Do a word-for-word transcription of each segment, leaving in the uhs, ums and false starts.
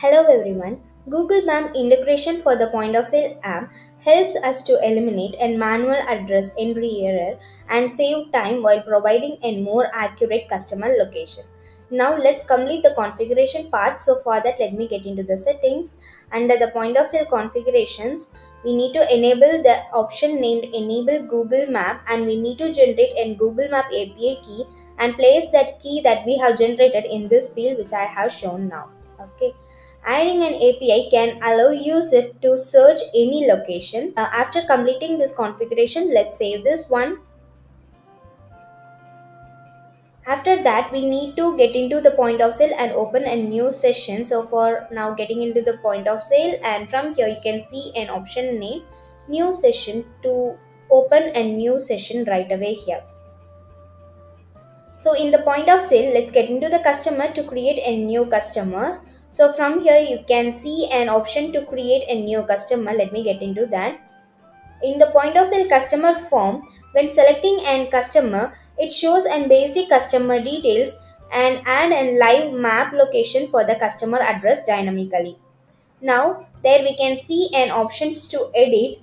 Hello everyone, Google Maps integration for the point of sale app helps us to eliminate a manual address entry error and save time while providing a more accurate customer location. Now let's complete the configuration part. So for that, let me get into the settings. Under the point of sale configurations, we need to enable the option named enable Google Map, and we need to generate a Google Map A P I key and place that key that we have generated in this field which I have shown now. Okay. Adding an A P I can allow user to search any location. Uh, after completing this configuration, let's save this one. After that, we need to get into the point of sale and open a new session. So for now, getting into the point of sale, and from here you can see an option named new session to open a new session right away here. So in the point of sale, let's get into the customer to create a new customer. So from here you can see an option to create a new customer. Let me get into that. In the point of sale customer form, when selecting a customer, it shows and basic customer details and add a live map location for the customer address dynamically. Now there we can see an options to edit.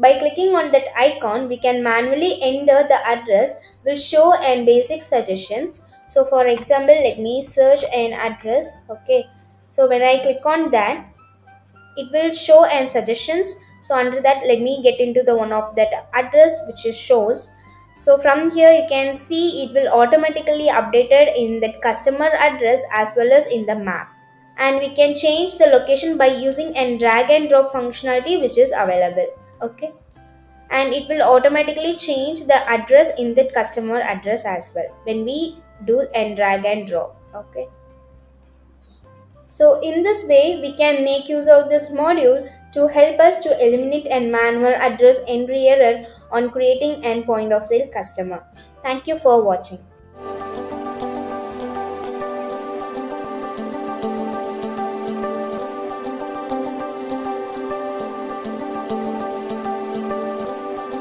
By clicking on that icon, we can manually enter the address. Will show and basic suggestions. So for example, let me search an address. Okay. So when I click on that, it will show and suggestions. So under that, let me get into the one of that address which is shows. So from here you can see it will automatically updated in the customer address as well as in the map. And we can change the location by using a drag and drop functionality which is available. Okay. And it will automatically change the address in the customer address as well when we do a drag and drop. Okay. So in this way, we can make use of this module to help us to eliminate a manual address entry error on creating a point of sale customer. Thank you for watching.